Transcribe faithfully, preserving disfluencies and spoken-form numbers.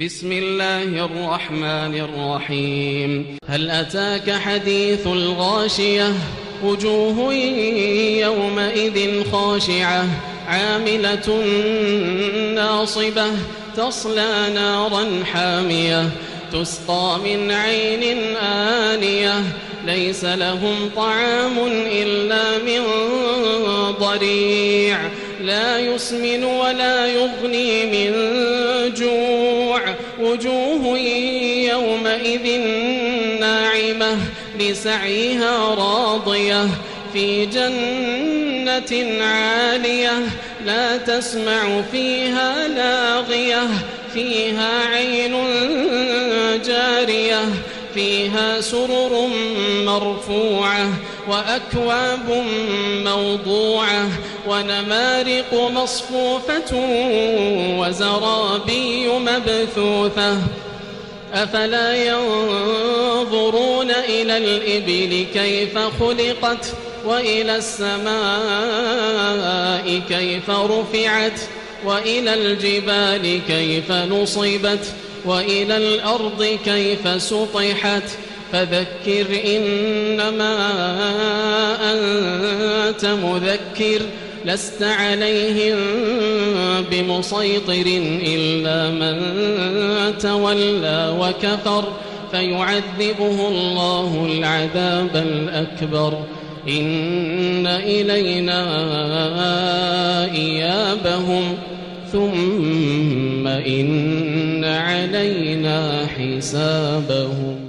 بسم الله الرحمن الرحيم. هل أتاك حديث الغاشية؟ وجوه يومئذ خاشعة عاملة ناصبة تصلى نارا حامية تسقى من عين آنية ليس لهم طعام إلا من ضريع لا يسمن ولا يغني من جوع وجوه يومئذ ناعمة لسعيها راضية في جنة عالية لا تسمع فيها لاغية فيها عين جارية فيها سرر مرفوعة وأكواب موضوعة ونمارق مصفوفة وزرابي مبثوثة أفلا ينظرون إلى الإبل كيف خلقت وإلى السماء كيف رفعت وإلى الجبال كيف نصبت وإلى الأرض كيف سطحت فذكر إنما أنت مذكر لست عليهم بمسيطر إلا من تولى وكفر فيعذبه الله العذاب الأكبر إن إلينا إيابهم ثم إن علينا حسابهم.